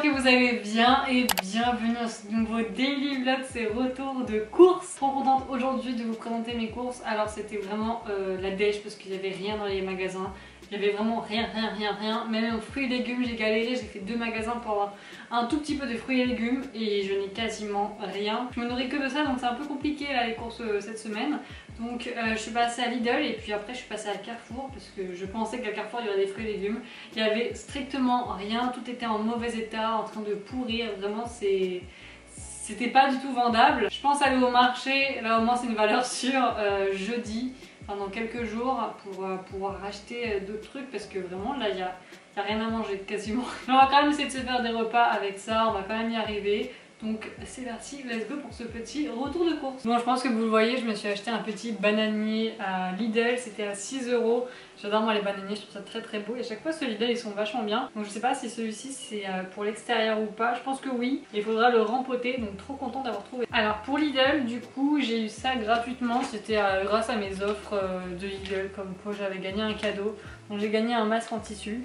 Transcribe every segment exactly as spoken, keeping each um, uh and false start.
j'espère que vous allez bien et bienvenue dans ce nouveau daily vlog, c'est retour de course. Trop contente aujourd'hui de vous présenter mes courses. Alors c'était vraiment euh, la dèche parce qu'il n'y avait rien dans les magasins. Il n'y avait vraiment rien, rien, rien, rien. Même aux fruits et légumes, j'ai galéré. J'ai fait deux magasins pour avoir un tout petit peu de fruits et légumes et je n'ai quasiment rien. Je me nourris que de ça, donc c'est un peu compliqué là les courses euh, cette semaine. Donc euh, je suis passée à Lidl et puis après je suis passée à Carrefour parce que je pensais qu'à Carrefour il y aurait des fruits et légumes. Il n'y avait strictement rien, tout était en mauvais état, en train de pourrir. Vraiment, c'est... c'était pas du tout vendable. Je pense aller au marché, là au moins c'est une valeur sûre, euh, jeudi. Pendant quelques jours pour euh, pouvoir racheter euh, d'autres trucs parce que vraiment là il n'y a, a rien à manger quasiment. On va quand même essayer de se faire des repas avec ça, on va quand même y arriver. Donc c'est parti, let's go pour ce petit retour de course. Bon, je pense que vous le voyez, je me suis acheté un petit bananier à Lidl, c'était à six euros. J'adore moi les bananiers, je trouve ça très très beau et à chaque fois ceux Lidl ils sont vachement bien. Donc je sais pas si celui-ci c'est pour l'extérieur ou pas, je pense que oui. Il faudra le rempoter, donc trop content d'avoir trouvé. Alors pour Lidl du coup j'ai eu ça gratuitement, c'était grâce à mes offres de Lidl comme quoi j'avais gagné un cadeau. Donc j'ai gagné un masque en tissu.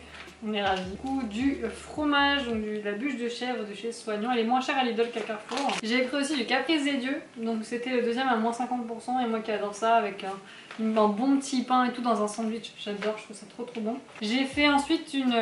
On est ravis. Du coup, du fromage, donc de la bûche de chèvre de chez Soignon. Elle est moins chère à Lidl qu'à Carrefour. J'ai pris aussi du caprice des dieux. Donc c'était le deuxième à moins cinquante pour cent. Et moi qui adore ça avec un, un bon petit pain et tout dans un sandwich. J'adore, je trouve ça trop trop bon. J'ai fait ensuite une,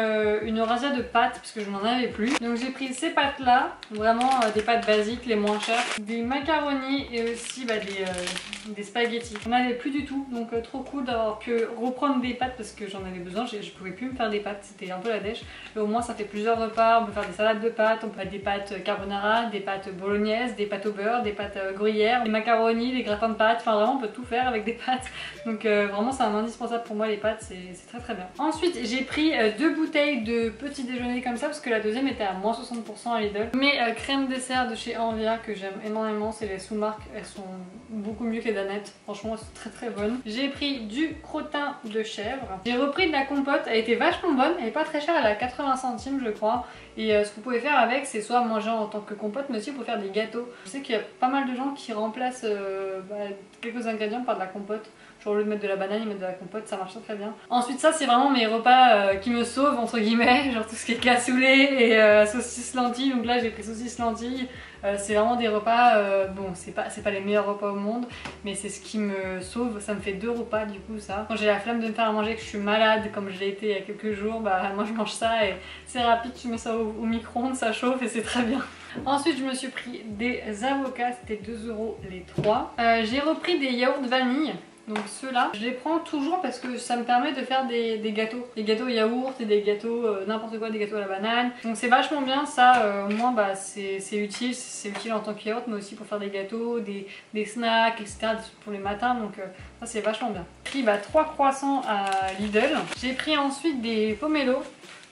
une razzia de pâtes parce que je n'en avais plus. Donc j'ai pris ces pâtes là. Vraiment euh, des pâtes basiques, les moins chères. Des macaronis et aussi bah, des, euh, des spaghettis. On n'avait plus du tout. Donc euh, trop cool d'avoir pu reprendre des pâtes parce que j'en avais besoin. Je ne pouvais plus me faire des pâtes. C'était un peu la dèche, mais au moins ça fait plusieurs repas. On peut faire des salades de pâtes, on peut faire des pâtes carbonara, des pâtes bolognaises, des pâtes au beurre, des pâtes gruyère, des macaronis, des gratins de pâtes, enfin vraiment on peut tout faire avec des pâtes. Donc euh, vraiment c'est un indispensable pour moi les pâtes, c'est très très bien. Ensuite j'ai pris euh, deux bouteilles de petit déjeuner comme ça parce que la deuxième était à moins soixante pour cent à Lidl. Mes euh, crèmes dessert de chez Envia que j'aime énormément, c'est les sous-marques, elles sont beaucoup mieux que les Danette, franchement elles sont très très bonnes. J'ai pris du crottin de chèvre, j'ai repris de la compote, elle était vachement bonne, elle pas très chère, elle a quatre-vingts centimes je crois, et euh, ce que vous pouvez faire avec c'est soit manger en tant que compote mais aussi pour faire des gâteaux. Je sais qu'il y a pas mal de gens qui remplacent euh, bah, quelques ingrédients par de la compote, genre au lieu de mettre de la banane ils mettent de la compote, ça marche très bien. Ensuite ça c'est vraiment mes repas euh, qui me sauvent entre guillemets, genre tout ce qui est cassoulet et euh, saucisse lentilles, donc là j'ai pris saucisse lentilles. Euh, c'est vraiment des repas, euh, bon c'est pas, pas les meilleurs repas au monde mais c'est ce qui me sauve, ça me fait deux repas du coup ça. Quand j'ai la flemme de me faire à manger, que je suis malade comme je l'ai été il y a quelques jours, bah moi je mange ça et c'est rapide, tu mets ça au, au micro-ondes, ça chauffe et c'est très bien. Ensuite je me suis pris des avocats, c'était deux euros les trois. Euh, j'ai repris des yaourts vanille. Donc ceux-là, je les prends toujours parce que ça me permet de faire des, des gâteaux. Des gâteaux yaourt et des gâteaux euh, n'importe quoi, des gâteaux à la banane. Donc c'est vachement bien ça, euh, au moins bah, c'est utile, c'est utile en tant que yaourt mais aussi pour faire des gâteaux, des, des snacks, et cetera pour les matins, donc euh, ça c'est vachement bien. J'ai pris bah, trois croissants à Lidl. J'ai pris ensuite des pomelos.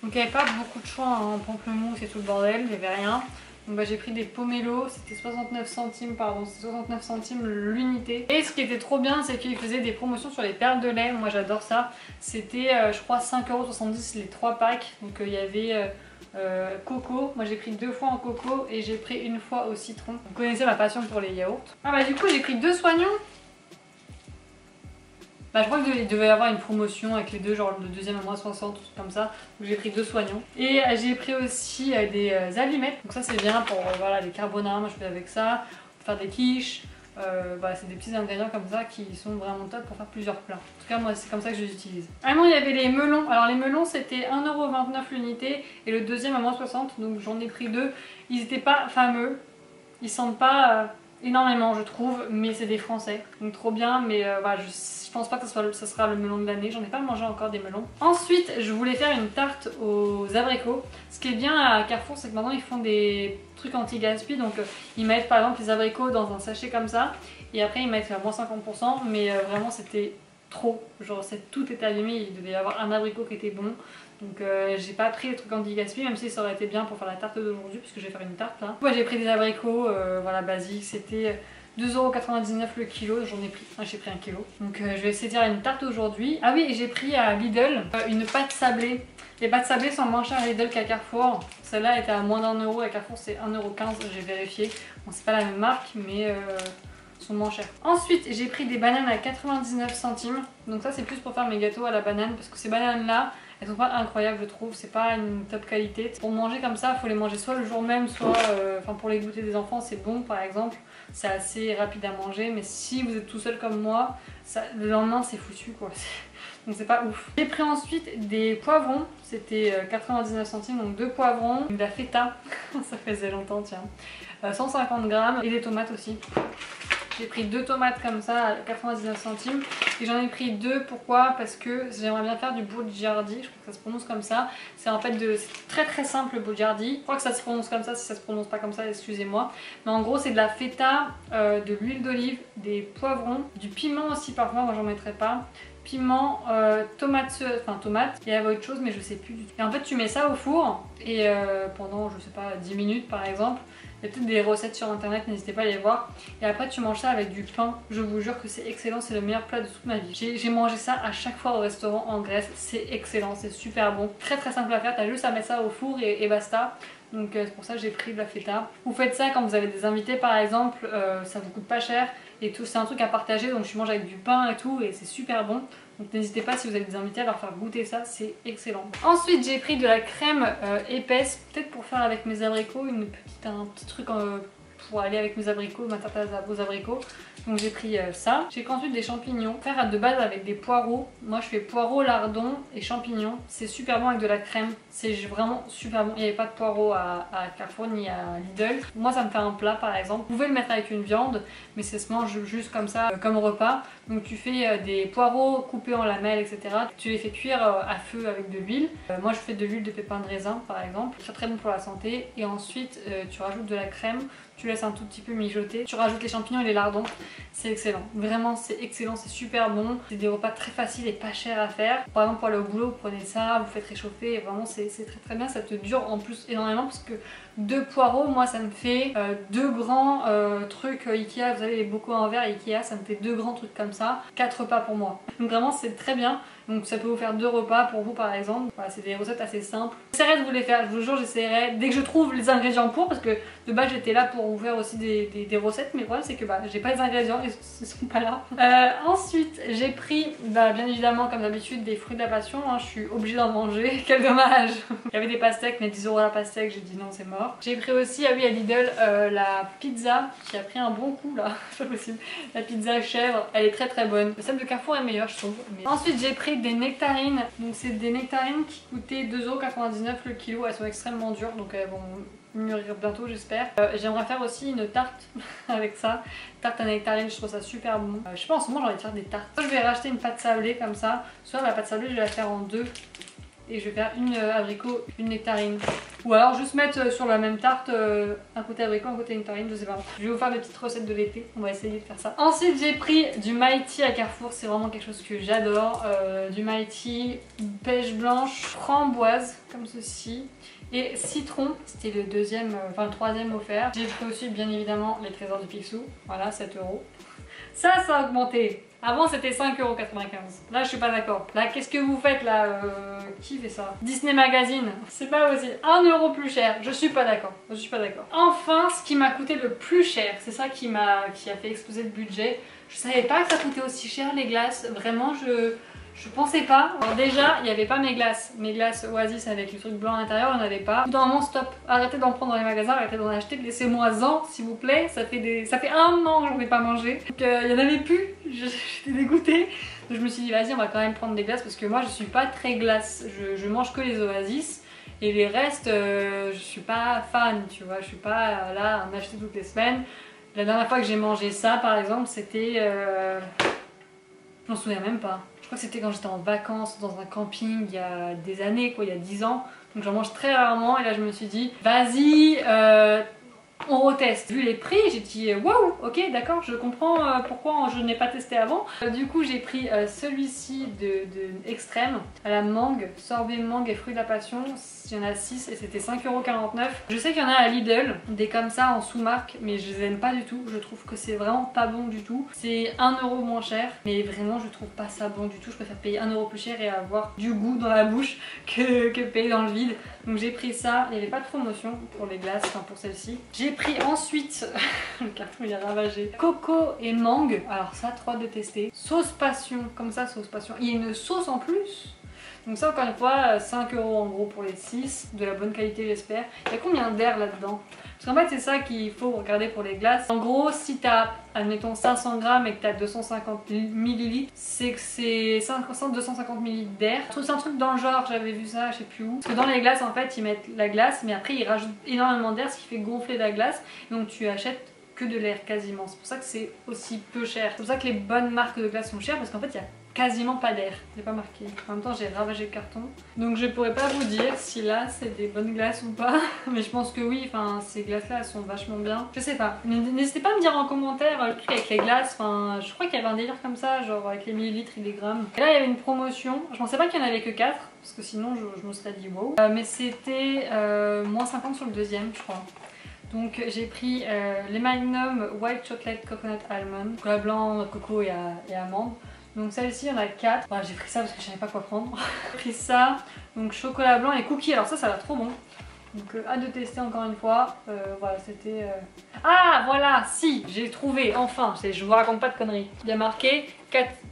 Donc il n'y avait pas beaucoup de choix en hein, pamplemousse et tout le bordel, il n'y avait rien. Donc bah j'ai pris des pomelos, c'était soixante-neuf centimes, pardon, c'était soixante-neuf centimes l'unité. Et ce qui était trop bien, c'est qu'ils faisaient des promotions sur les perles de lait, moi j'adore ça. C'était, euh, je crois, cinq euros soixante-dix les trois packs, donc il euh, y avait... Euh, Euh, coco, moi j'ai pris deux fois en coco et j'ai pris une fois au citron. Vous connaissez ma passion pour les yaourts. Ah bah du coup j'ai pris deux soignons. Bah je crois qu'il devait y avoir une promotion avec les deux, genre le deuxième à moins soixante, tout comme ça. Donc j'ai pris deux soignons. Et j'ai pris aussi euh, des euh, allumettes. Donc ça c'est bien pour euh, voilà, les carbonara, moi je fais avec ça, pour faire des quiches. Euh, bah, c'est des petits ingrédients comme ça qui sont vraiment top pour faire plusieurs plats. En tout cas moi c'est comme ça que je les utilise. Ah non, il y avait les melons. Alors les melons c'était un euro vingt-neuf l'unité et le deuxième à moins soixante, donc j'en ai pris deux. Ils n'étaient pas fameux, ils sentent pas euh, énormément je trouve, mais c'est des français donc trop bien, mais euh, bah, je, je pense pas que ce soit, ça sera le melon de l'année, j'en ai pas mangé encore des melons. Ensuite je voulais faire une tarte aux abricots. Ce qui est bien à Carrefour c'est que maintenant ils font des truc anti-gaspi, donc euh, ils mettent par exemple les abricots dans un sachet comme ça et après ils mettent euh, moins cinquante pour cent, mais euh, vraiment c'était trop, genre tout était allumé, il devait y avoir un abricot qui était bon, donc euh, j'ai pas pris le truc anti-gaspi même si ça aurait été bien pour faire la tarte d'aujourd'hui puisque je vais faire une tarte là. Ouais, j'ai pris des abricots euh, voilà basiques, c'était deux euros quatre-vingt-dix-neuf le kilo, j'en ai pris, ah, j'ai pris un kilo, donc euh, je vais essayer de faire une tarte aujourd'hui. Ah oui, et j'ai pris à Lidl euh, une pâte sablée. Les pâtes sablées sont moins chères à Lidl qu'à Carrefour. Celle-là était à moins d'un euro, à Carrefour c'est un euro quinze, j'ai vérifié. Bon, c'est pas la même marque, mais euh, sont moins chères. Ensuite, j'ai pris des bananes à quatre-vingt-dix-neuf centimes. Donc ça, c'est plus pour faire mes gâteaux à la banane, parce que ces bananes-là, Elles sont pas incroyables je trouve, c'est pas une top qualité. Pour manger comme ça, il faut les manger soit le jour même, soit euh, enfin pour les goûter des enfants c'est bon par exemple, c'est assez rapide à manger, mais si vous êtes tout seul comme moi, ça, le lendemain c'est foutu quoi. Donc c'est pas ouf. J'ai pris ensuite des poivrons, c'était quatre-vingt-dix-neuf centimes, donc deux poivrons, de la feta, ça faisait longtemps tiens, euh, cent cinquante grammes, et des tomates aussi. J'ai pris deux tomates comme ça à quatre-vingt-dix-neuf centimes et j'en ai pris deux. Pourquoi? Parce que j'aimerais bien faire du bougiardi, je crois que ça se prononce comme ça. C'est en fait de très très simple le bougiardi. Je crois que ça se prononce comme ça, si ça se prononce pas comme ça, excusez-moi. Mais en gros, c'est de la feta, euh, de l'huile d'olive, des poivrons, du piment aussi parfois, moi j'en mettrais pas. Piment, euh, tomate, enfin tomate, il y avait autre chose mais je sais plus du tout. Et en fait tu mets ça au four et euh, pendant je sais pas dix minutes par exemple. Il y a peut-être des recettes sur internet, n'hésitez pas à les voir. Et après tu manges ça avec du pain, je vous jure que c'est excellent, c'est le meilleur plat de toute ma vie. J'ai mangé ça à chaque fois au restaurant en Grèce, c'est excellent, c'est super bon. Très très simple à faire, t'as juste à mettre ça au four et, et basta. Donc euh, c'est pour ça que j'ai pris de la feta. Vous faites ça quand vous avez des invités par exemple, euh, ça vous coûte pas cher. Et tout, c'est un truc à partager, donc je mange avec du pain et tout et c'est super bon. Donc n'hésitez pas si vous avez des invités à leur faire goûter ça, c'est excellent. Ensuite j'ai pris de la crème euh, épaisse, peut-être pour faire avec mes abricots, une petite, un petit truc euh, pour aller avec mes abricots, ma tarte aux abricots. Donc j'ai pris euh, ça. J'ai ensuite des champignons, faire de base avec des poireaux. Moi je fais poireaux, lardons et champignons. C'est super bon avec de la crème, c'est vraiment super bon. Il n'y avait pas de poireaux à, à Carrefour ni à Lidl. Moi ça me fait un plat par exemple. Vous pouvez le mettre avec une viande, mais ça se mange juste comme ça, euh, comme repas. Donc tu fais euh, des poireaux coupés en lamelles, et cetera. Tu les fais cuire euh, à feu avec de l'huile. Euh, moi je fais de l'huile de pépins de raisin par exemple. C'est très bon pour la santé. Et ensuite euh, tu rajoutes de la crème, tu laisses un tout petit peu mijoter. Tu rajoutes les champignons et les lardons. C'est excellent, vraiment c'est excellent, c'est super bon. C'est des repas très faciles et pas chers à faire. Par exemple pour aller au boulot, vous prenez ça, vous faites réchauffer et vraiment c'est très très bien. Ça te dure en plus énormément parce que deux poireaux, moi ça me fait euh, deux grands euh, trucs euh, Ikea. Vous savez les bocaux en verre Ikea, ça me fait deux grands trucs comme ça. Quatre repas pour moi. Donc vraiment c'est très bien. Donc ça peut vous faire deux repas pour vous par exemple. Voilà, c'est des recettes assez simples. J'essaierai de vous les faire, je vous jure j'essaierai dès que je trouve les ingrédients pour, parce que de base j'étais là pour vous faire aussi des, des, des recettes, mais le problème c'est que bah, j'ai pas les ingrédients, ils sont pas là. Euh, ensuite j'ai pris bah, bien évidemment comme d'habitude des fruits de la passion, hein, je suis obligée d'en manger, quel dommage. Il y avait des pastèques mais dix euros la pastèque, j'ai dit non c'est mort. J'ai pris aussi, ah oui à Lidl, euh, la pizza qui a pris un bon coup là, c'est pas possible. La pizza chèvre, elle est très très bonne. Celle de Carrefour est meilleure je trouve. Mais... Ensuite j'ai pris des nectarines, donc c'est des nectarines qui coûtaient deux euros quatre-vingt-dix-neuf le kilo, elles sont extrêmement dures donc elles vont mûrir bientôt j'espère. Euh, J'aimerais faire aussi une tarte avec ça, tarte à nectarines, je trouve ça super bon. Euh, je sais pas en ce moment j'ai envie de faire des tartes, soit je vais racheter une pâte sablée comme ça, soit la pâte sablée je vais la faire en deux et je vais faire une euh, abricot, une nectarine. Ou alors juste mettre sur la même tarte euh, un côté abricot, un côté nectarine, je sais pas. Je vais vous faire des petites recettes de l'été, on va essayer de faire ça. Ensuite j'ai pris du Mighty à Carrefour, c'est vraiment quelque chose que j'adore. Euh, du Mighty, pêche blanche, framboise comme ceci et citron, c'était le deuxième, enfin le troisième offert. J'ai pris aussi bien évidemment les Trésors du Picsou, voilà sept euros. Ça, ça a augmenté. Avant c'était cinq euros quatre-vingt-quinze. Là je suis pas d'accord. Là qu'est-ce que vous faites là euh, qui fait ça? Disney Magazine. C'est pas possible. un euro plus cher. Je suis pas d'accord. Je suis pas d'accord. Enfin ce qui m'a coûté le plus cher. C'est ça qui m'a qui a fait exploser le budget. Je savais pas que ça coûtait aussi cher les glaces. Vraiment je... Je pensais pas. Alors déjà, il n'y avait pas mes glaces. Mes glaces Oasis avec le truc blanc à l'intérieur, on n'avait pas. Dans un moment, stop. Arrêtez d'en prendre dans les magasins, arrêtez d'en acheter. Laissez-moi-en, s'il vous plaît. Ça fait, des... ça fait un an que j'en ai pas mangé. Donc euh, il n'y en avait plus. J'étais dégoûtée. Donc je me suis dit, vas-y, on va quand même prendre des glaces parce que moi, je suis pas très glace. Je, je mange que les Oasis. Et les restes, euh, je suis pas fan, tu vois. Je suis pas là à en acheter toutes les semaines. La dernière fois que j'ai mangé ça, par exemple, c'était... Euh... Je m'en souviens même pas. Je crois que c'était quand j'étais en vacances dans un camping il y a des années, quoi, il y a dix ans. Donc j'en mange très rarement et là je me suis dit vas-y, euh, on reteste. Vu les prix, j'ai dit waouh, ok d'accord, je comprends euh, pourquoi je n'ai pas testé avant. Euh, du coup j'ai pris euh, celui-ci de, de extrême à la mangue, sorbet mangue et fruits de la passion. Il y en a six et c'était cinq euros quarante-neuf. Je sais qu'il y en a à Lidl, des comme ça en sous-marque, mais je les aime pas du tout. Je trouve que c'est vraiment pas bon du tout. C'est un euro moins cher, mais vraiment je trouve pas ça bon du tout. Je préfère payer un euro plus cher et avoir du goût dans la bouche que, que payer dans le vide. Donc j'ai pris ça, il n'y avait pas de promotion pour les glaces, enfin pour celle-ci. J'ai pris ensuite, le carton il a ravagé, coco et mangue. Alors ça, trop de tester. Sauce passion, comme ça sauce passion. Il y a une sauce en plus. Donc ça, encore une fois, cinq euros en gros pour les six, de la bonne qualité j'espère. Il y a combien d'air là-dedans? Parce qu'en fait, c'est ça qu'il faut regarder pour les glaces. En gros, si t'as, admettons, cinq cents grammes et que t'as deux cent cinquante millilitres, c'est que c'est cinq cents à deux cent cinquante millilitres d'air. Je trouve c'est un truc dans le genre, j'avais vu ça, je sais plus où. Parce que dans les glaces, en fait, ils mettent la glace, mais après, ils rajoutent énormément d'air, ce qui fait gonfler la glace. Donc tu achètes que de l'air quasiment. C'est pour ça que c'est aussi peu cher. C'est pour ça que les bonnes marques de glace sont chères, parce qu'en fait, il y a quasiment pas d'air. J'ai pas marqué. En même temps, j'ai ravagé le carton. Donc je pourrais pas vous dire si là c'est des bonnes glaces ou pas. Mais je pense que oui, enfin ces glaces là elles sont vachement bien. Je sais pas. N'hésitez pas à me dire en commentaire le truc avec les glaces. Enfin, je crois qu'il y avait un délire comme ça, genre avec les millilitres et les grammes. Et là il y avait une promotion. Je pensais pas qu'il y en avait que quatre, parce que sinon je, je me serais dit wow. Euh, mais c'était euh, moins cinquante sur le deuxième, je crois. Donc j'ai pris euh, les Magnum White Chocolate Coconut Almond. Chocolat blanc, coco et, à, et amande. Donc celle-ci, il y en a quatre. Enfin, j'ai pris ça parce que je savais pas quoi prendre. J'ai pris ça, donc chocolat blanc et cookies. Alors ça, ça a l'air trop bon. Donc euh, hâte de tester encore une fois. Euh, voilà, c'était... Euh... Ah, voilà, si, j'ai trouvé, enfin. Je vous raconte pas de conneries. Il y a marqué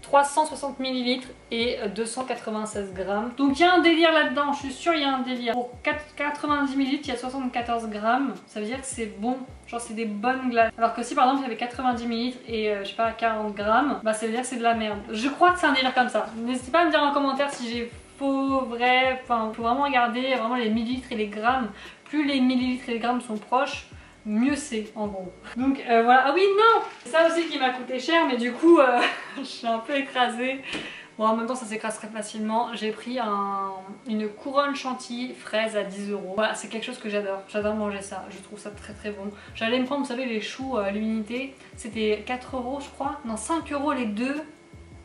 trois cent soixante millilitres et deux cent quatre-vingt-seize grammes. Donc il y a un délire là-dedans, je suis sûre il y a un délire. Pour quatre-vingt-dix millilitres, il y a soixante-quatorze grammes. Ça veut dire que c'est bon. Genre c'est des bonnes glaces. Alors que si par exemple il y avait quatre-vingt-dix millilitres et euh, je sais pas quarante grammes, bah ça veut dire que c'est de la merde. Je crois que c'est un délire comme ça. N'hésitez pas à me dire en commentaire si j'ai faux, vrai. Enfin, faut vraiment regarder vraiment les millilitres et les grammes. Plus les millilitres et les grammes sont proches, mieux c'est en gros. Donc euh, voilà. Ah oui, non, c'est ça aussi qui m'a coûté cher, mais du coup euh, je suis un peu écrasée. Bon, en même temps ça s'écrase très facilement. J'ai pris un, une couronne chantilly fraise à dix euros. Voilà, c'est quelque chose que j'adore. J'adore manger ça. Je trouve ça très très bon. J'allais me prendre, vous savez, les choux à l'unité. C'était quatre euros je crois. Non, cinq euros les deux.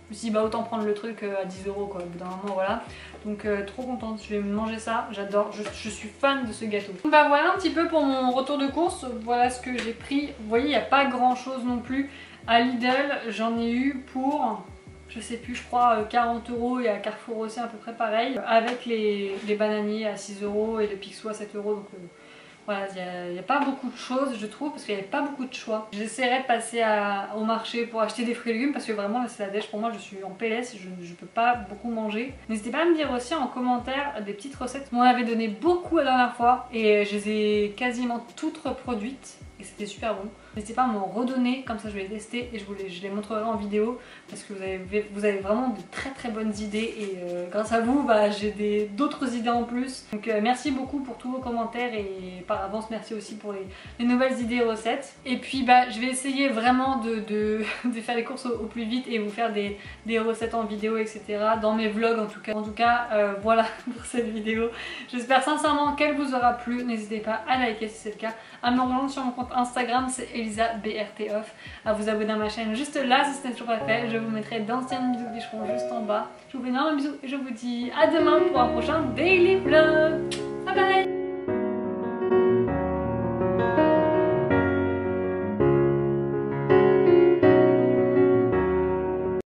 Je me suis dit bah autant prendre le truc à dix euros quoi, au bout d'un moment, voilà. Donc euh, trop contente, je vais manger ça, j'adore, je, je suis fan de ce gâteau. Donc bah voilà un petit peu pour mon retour de course, voilà ce que j'ai pris. Vous voyez, il n'y a pas grand chose non plus. À Lidl, j'en ai eu pour, je sais plus, je crois quarante euros, et à Carrefour aussi à peu près pareil. Avec les, les bananiers à six euros et le Picsou à sept euros, donc... Euh, voilà, il n'y a, a pas beaucoup de choses je trouve, parce qu'il n'y avait pas beaucoup de choix. J'essaierai de passer à, au marché pour acheter des fruits et légumes, parce que vraiment là c'est la dèche pour moi, je suis en P L S, je ne peux pas beaucoup manger. N'hésitez pas à me dire aussi en commentaire des petites recettes. On en avait donné beaucoup la dernière fois et je les ai quasiment toutes reproduites et c'était super bon. N'hésitez pas à m'en redonner, comme ça je vais les tester et je, vous les, je les montrerai en vidéo, parce que vous avez, vous avez vraiment de très très bonnes idées et euh, grâce à vous bah, j'ai d'autres idées en plus. Donc euh, merci beaucoup pour tous vos commentaires et par avance merci aussi pour les, les nouvelles idées et recettes. Et puis bah, je vais essayer vraiment de, de, de faire les courses au, au plus vite et vous faire des, des recettes en vidéo, etc. dans mes vlogs en tout cas. En tout cas euh, voilà pour cette vidéo. J'espère sincèrement qu'elle vous aura plu. N'hésitez pas à liker si c'est le cas, à me rejoindre sur mon compte Instagram, c'est Elisa B R T Off, à vous abonner à ma chaîne juste là si ce n'est toujours pas fait. Je vous mettrai d'anciennes vidéos de bicheron juste en bas. Je vous fais énormément de bisous et je vous dis à demain pour un prochain daily vlog.